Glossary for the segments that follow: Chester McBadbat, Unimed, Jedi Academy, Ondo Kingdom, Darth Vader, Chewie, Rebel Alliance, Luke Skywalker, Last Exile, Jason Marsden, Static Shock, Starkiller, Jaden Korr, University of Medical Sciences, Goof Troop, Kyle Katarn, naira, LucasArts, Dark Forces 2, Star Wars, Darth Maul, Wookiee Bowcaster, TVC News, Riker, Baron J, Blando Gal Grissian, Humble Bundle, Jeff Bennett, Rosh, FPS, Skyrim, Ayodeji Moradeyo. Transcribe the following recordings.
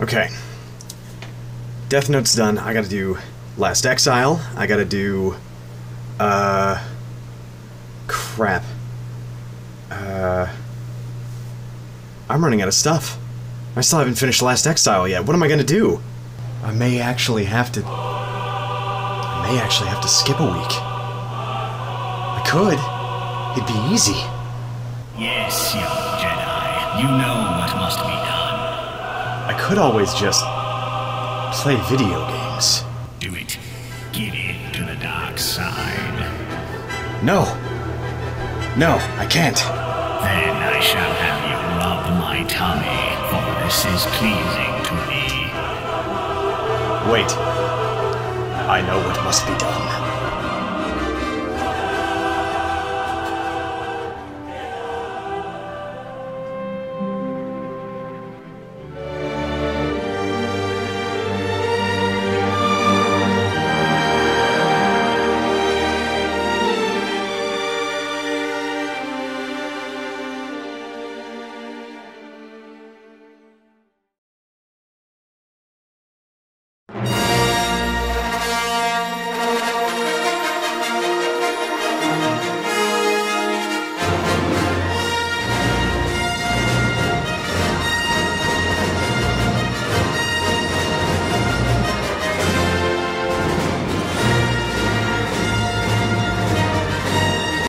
Okay. Death Note's done. I gotta do Last Exile. I gotta do... Crap. I'm running out of stuff. I still haven't finished Last Exile yet. What am I gonna do? I may actually have to... skip a week. I could. It'd be easy. Yes, young Jedi. You know what must be done. I could always just... play video games. Do it. Get it to the dark side. No. No, I can't. Then I shall have you rub my tummy, for this is pleasing to me. Wait. I know what must be done.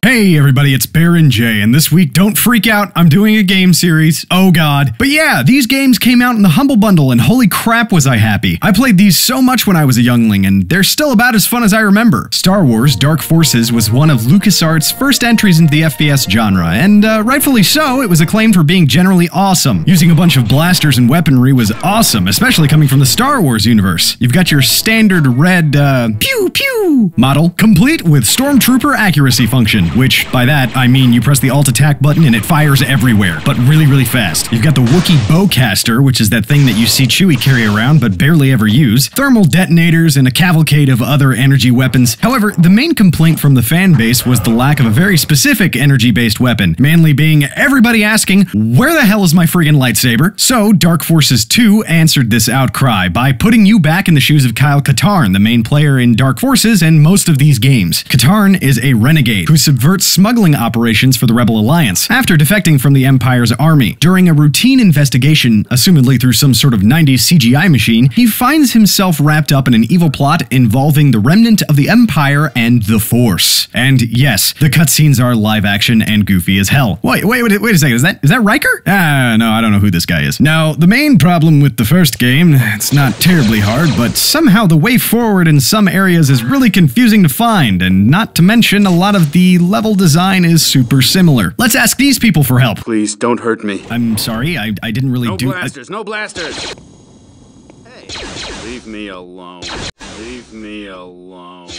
Hey everybody, it's Baron J, and this week, don't freak out, I'm doing a game series, oh god. But yeah, these games came out in the Humble Bundle, and holy crap was I happy. I played these so much when I was a youngling, and they're still about as fun as I remember. Star Wars Dark Forces was one of LucasArts' first entries into the FPS genre, and rightfully so, it was acclaimed for being generally awesome. Using a bunch of blasters and weaponry was awesome, especially coming from the Star Wars universe. You've got your standard red, pew pew model, complete with stormtrooper accuracy function, which, by that, I mean you press the alt attack button and it fires everywhere, but really, really fast. You've got the Wookiee Bowcaster, which is that thing that you see Chewie carry around but barely ever use, thermal detonators, and a cavalcade of other energy weapons. However, the main complaint from the fan base was the lack of a very specific energy-based weapon, mainly being everybody asking, where the hell is my friggin' lightsaber? So, Dark Forces 2 answered this outcry by putting you back in the shoes of Kyle Katarn, the main player in Dark Forces and most of these games. Katarn is a renegade who subverts smuggling operations for the Rebel Alliance after defecting from the Empire's army. During a routine investigation, assumedly through some sort of 90s CGI machine, he finds himself wrapped up in an evil plot involving the remnant of the Empire and the Force. And yes, the cutscenes are live action and goofy as hell. Wait a second, is that Riker? Ah, no, I don't know who this guy is. Now, the main problem with the first game, it's not terribly hard, but somehow the way forward in some areas is really confusing to find, and not to mention a lot of the level design is super similar. Let's ask these people for help. Please, don't hurt me. I'm sorry, I didn't really do... No blasters, no blasters! Hey, leave me alone. Leave me alone.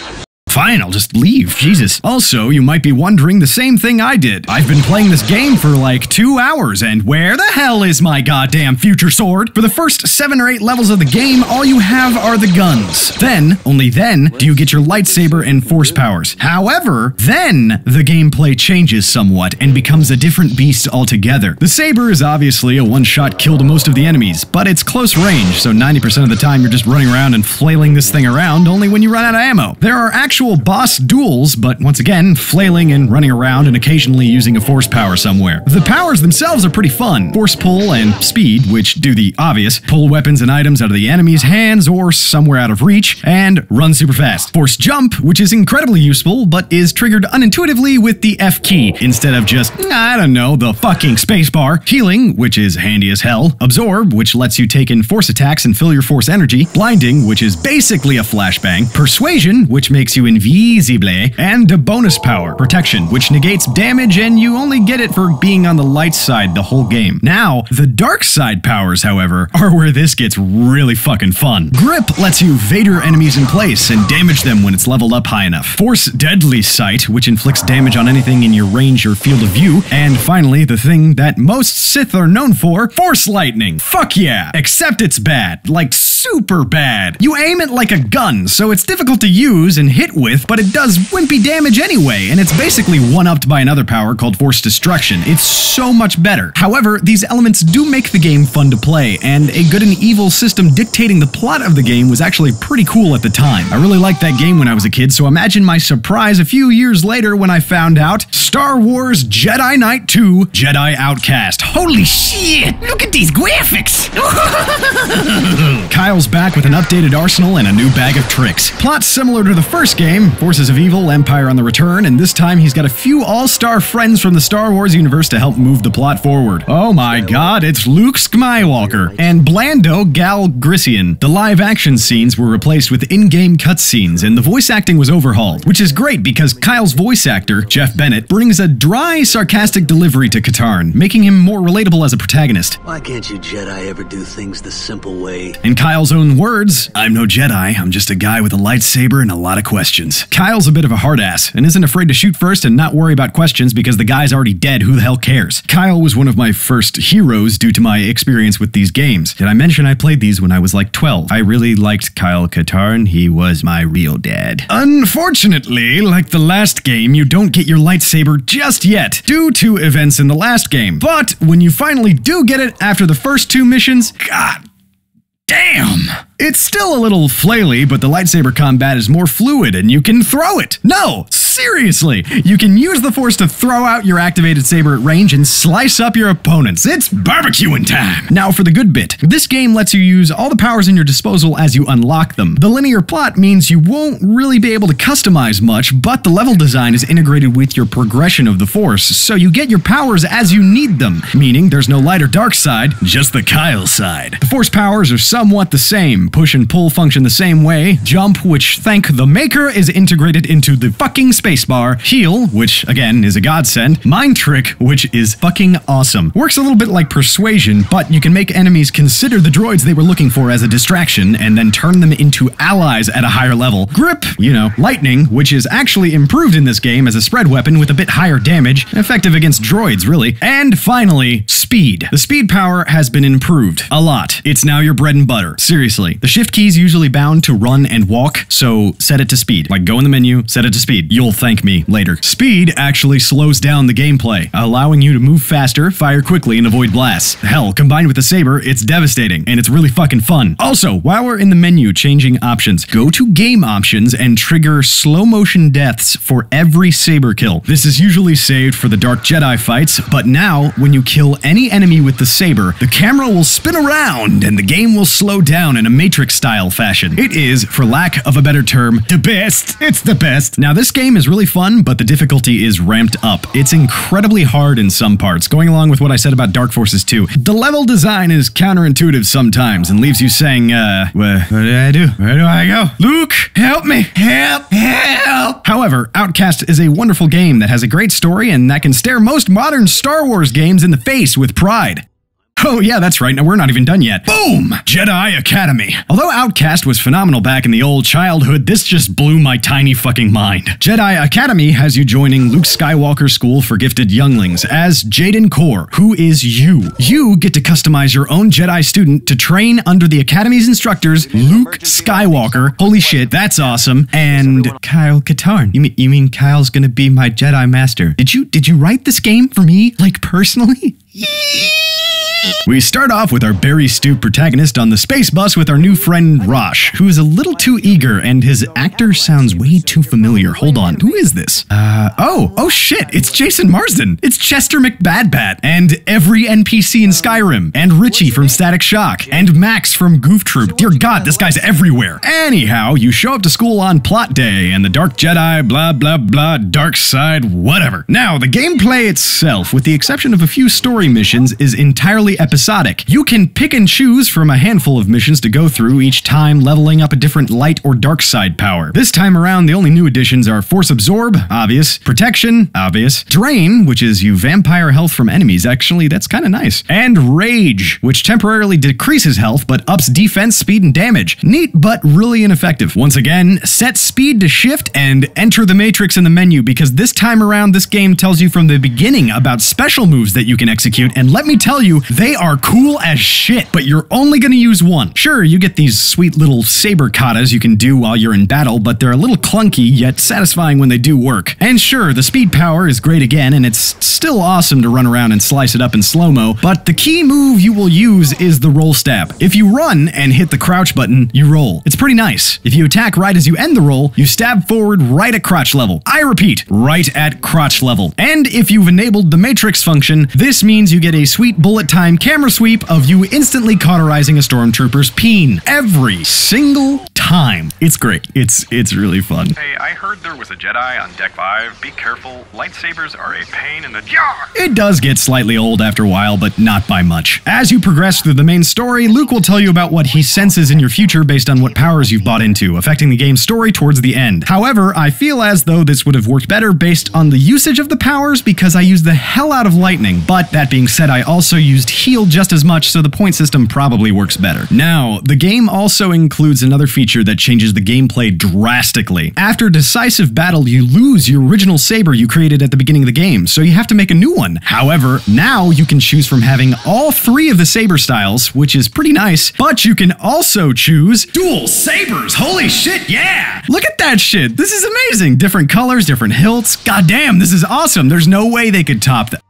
Fine, I'll just leave. Jesus. Also, you might be wondering the same thing I did. I've been playing this game for like 2 hours, and where the hell is my goddamn future sword? For the first 7 or 8 levels of the game, all you have are the guns. Then, only then, do you get your lightsaber and force powers. However, then the gameplay changes somewhat and becomes a different beast altogether. The saber is obviously a one-shot kill to most of the enemies, but it's close range, so 90% of the time you're just running around and flailing this thing around only when you run out of ammo. There are actual boss duels, but once again, flailing and running around and occasionally using a force power somewhere. The powers themselves are pretty fun. Force pull and speed, which do the obvious. Pull weapons and items out of the enemy's hands or somewhere out of reach, and run super fast. Force jump, which is incredibly useful, but is triggered unintuitively with the F key, instead of just, I don't know, the fucking spacebar. Healing, which is handy as hell. Absorb, which lets you take in force attacks and fill your force energy. Blinding, which is basically a flashbang. Persuasion, which makes you invisible, and a bonus power, protection, which negates damage, and you only get it for being on the light side the whole game. Now, the dark side powers, however, are where this gets really fucking fun. Grip lets you Vader enemies in place and damage them when it's leveled up high enough. Force deadly sight, which inflicts damage on anything in your range or field of view. And finally, the thing that most Sith are known for, force lightning. Fuck yeah! Except it's bad. Like, so super bad. You aim it like a gun, so it's difficult to use and hit with, but it does wimpy damage anyway, and it's basically one-upped by another power called Force Destruction. It's so much better. However, these elements do make the game fun to play, and a good and evil system dictating the plot of the game was actually pretty cool at the time. I really liked that game when I was a kid, so imagine my surprise a few years later when I found out Star Wars Jedi Knight 2 Jedi Outcast. Holy shit! Look at these graphics! Kyle's back with an updated arsenal and a new bag of tricks. Plot similar to the first game, Forces of Evil, Empire on the Return, and this time he's got a few all-star friends from the Star Wars universe to help move the plot forward. Oh my god, it's Luke Skywalker and Blando Gal Grissian. The live-action scenes were replaced with in-game cutscenes, and the voice acting was overhauled, which is great because Kyle's voice actor, Jeff Bennett, brings a dry, sarcastic delivery to Katarn, making him more relatable as a protagonist. Why can't you Jedi ever do things the simple way? In Kyle's own words, I'm no Jedi, I'm just a guy with a lightsaber and a lot of questions. Kyle's a bit of a hard ass, and isn't afraid to shoot first and not worry about questions because the guy's already dead, who the hell cares? Kyle was one of my first heroes due to my experience with these games. Did I mention I played these when I was like 12? I really liked Kyle Katarn, he was my real dad. Unfortunately, like the last game, you don't get your lightsaber just yet, due to events in the last game. But when you finally do get it after the first two missions, god damn! It's still a little flaily, but the lightsaber combat is more fluid and you can throw it. No, seriously! You can use the Force to throw out your activated saber at range and slice up your opponents. It's barbecuing time! Now for the good bit. This game lets you use all the powers in your disposal as you unlock them. The linear plot means you won't really be able to customize much, but the level design is integrated with your progression of the Force, so you get your powers as you need them, meaning there's no light or dark side, just the Kyle side. The Force powers are somewhat the same. Push and pull function the same way. Jump, which thank the maker is integrated into the fucking spacebar. Heal, which again is a godsend. Mind trick, which is fucking awesome. Works a little bit like persuasion, but you can make enemies consider the droids they were looking for as a distraction and then turn them into allies at a higher level. Grip, you know, lightning, which is actually improved in this game as a spread weapon with a bit higher damage, effective against droids really. And finally, speed. The speed power has been improved a lot. It's now your bread and butter. Seriously. The shift key's usually bound to run and walk, so set it to speed. Like, go in the menu, set it to speed. You'll thank me later. Speed actually slows down the gameplay, allowing you to move faster, fire quickly, and avoid blasts. Hell, combined with the saber, it's devastating, and it's really fucking fun. Also, while we're in the menu changing options, go to game options and trigger slow motion deaths for every saber kill. This is usually saved for the Dark Jedi fights, but now, when you kill any enemy with the saber, the camera will spin around and the game will slow down in a Matrix-style fashion. It is, for lack of a better term, the best. It's the best. Now, this game is really fun, but the difficulty is ramped up. It's incredibly hard in some parts, going along with what I said about Dark Forces 2. The level design is counterintuitive sometimes and leaves you saying, what did I do? Where do I go? Luke, help me! Help! Help! However, Outcast is a wonderful game that has a great story and that can stare most modern Star Wars games in the face with pride. Oh yeah, that's right, now we're not even done yet. Boom! Jedi Academy. Although Outcast was phenomenal back in the old childhood, this just blew my tiny fucking mind. Jedi Academy has you joining Luke Skywalker's school for gifted younglings as Jaden Korr, who is you. You get to customize your own Jedi student to train under the Academy's instructors, Luke Skywalker, holy shit, that's awesome, and Kyle Katarn. You mean Kyle's gonna be my Jedi master. Did you write this game for me, like personally? We start off with our berry stew protagonist on the space bus with our new friend Rosh, who is a little too eager and his actor sounds way too familiar. Hold on, who is this? Oh shit, it's Jason Marsden. It's Chester McBadbat and every NPC in Skyrim and Richie from Static Shock and Max from Goof Troop. Dear god, this guy's everywhere. Anyhow, you show up to school on plot day and the Dark Jedi, blah blah blah, dark side, whatever. Now, the gameplay itself, with the exception of a few story missions, is entirely episodic. You can pick and choose from a handful of missions to go through, each time leveling up a different light or dark side power. This time around, the only new additions are Force Absorb, obvious, Protection, obvious, Drain, which is you vampire health from enemies, actually that's kinda nice, and Rage, which temporarily decreases health but ups defense, speed, and damage. Neat, but really ineffective. Once again, set speed to shift and enter the Matrix in the menu, because this time around this game tells you from the beginning about special moves that you can execute, and let me tell you, They are cool as shit, but you're only going to use one. Sure, you get these sweet little saber katas you can do while you're in battle, but they're a little clunky, yet satisfying when they do work. And sure, the speed power is great again, and it's still awesome to run around and slice it up in slow-mo, but the key move you will use is the roll stab. If you run and hit the crouch button, you roll. It's pretty nice. If you attack right as you end the roll, you stab forward right at crotch level. I repeat, right at crotch level. And if you've enabled the matrix function, this means you get a sweet bullet time camera sweep of you instantly cauterizing a stormtrooper's peen. Every single time. It's great. It's really fun. Hey, I heard there was a Jedi on Deck 5. Be careful. Lightsabers are a pain in the jar. It does get slightly old after a while, but not by much. As you progress through the main story, Luke will tell you about what he senses in your future based on what powers you've bought into, affecting the game's story towards the end. However, I feel as though this would have worked better based on the usage of the powers because I used the hell out of lightning, but that being said, I also used heal just as much, so the point system probably works better. Now, the game also includes another feature that changes the gameplay drastically. After decisive battle, you lose your original saber you created at the beginning of the game, so you have to make a new one. However, now you can choose from having all three of the saber styles, which is pretty nice, but you can also choose dual sabers. Holy shit, yeah! Look at that shit. This is amazing. Different colors, different hilts. Goddamn, this is awesome. There's no way they could top that.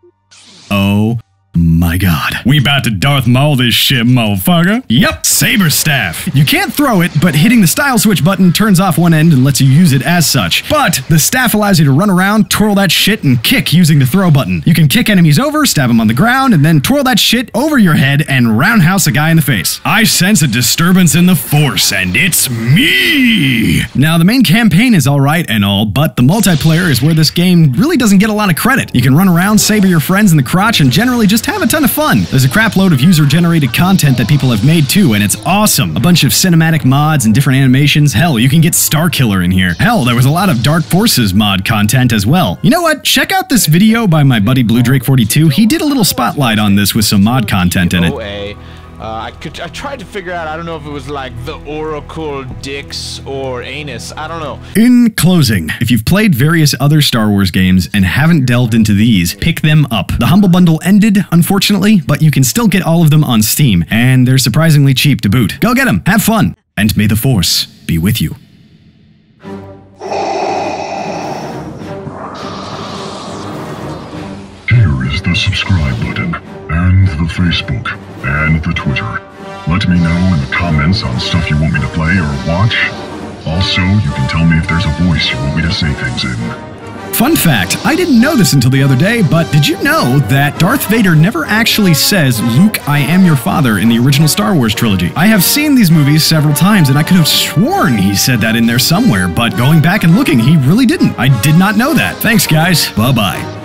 Oh my god. We about to Darth Maul this shit, motherfucker. Yep, saber staff. You can't throw it, but hitting the style switch button turns off one end and lets you use it as such. But the staff allows you to run around, twirl that shit, and kick using the throw button. You can kick enemies over, stab them on the ground, and then twirl that shit over your head and roundhouse a guy in the face. I sense a disturbance in the force, and it's me! Now, the main campaign is alright and all, but the multiplayer is where this game really doesn't get a lot of credit. You can run around, saber your friends in the crotch, and generally just have a ton of fun. There's a crap load of user-generated content that people have made too, and it's awesome. A bunch of cinematic mods and different animations. Hell, you can get Starkiller in here. Hell, there was a lot of Dark Forces mod content as well. You know what? Check out this video by my buddy BlueDrake42. He did a little spotlight on this with some mod content in it. I tried to figure out, I don't know if it was like the Oracle, Dix, or Anus, I don't know. In closing, if you've played various other Star Wars games and haven't delved into these, pick them up. The Humble Bundle ended, unfortunately, but you can still get all of them on Steam, and they're surprisingly cheap to boot. Go get them, have fun, and may the Force be with you. Here is the subscribe button, and the Facebook, and the Twitter. Let me know in the comments on stuff you want me to play or watch. Also, you can tell me if there's a voice you want me to say things in. Fun fact, I didn't know this until the other day, but did you know that Darth Vader never actually says, "Luke, I am your father," in the original Star Wars trilogy? I have seen these movies several times, and I could have sworn he said that in there somewhere, but going back and looking, he really didn't. I did not know that. Thanks, guys. Bye-bye.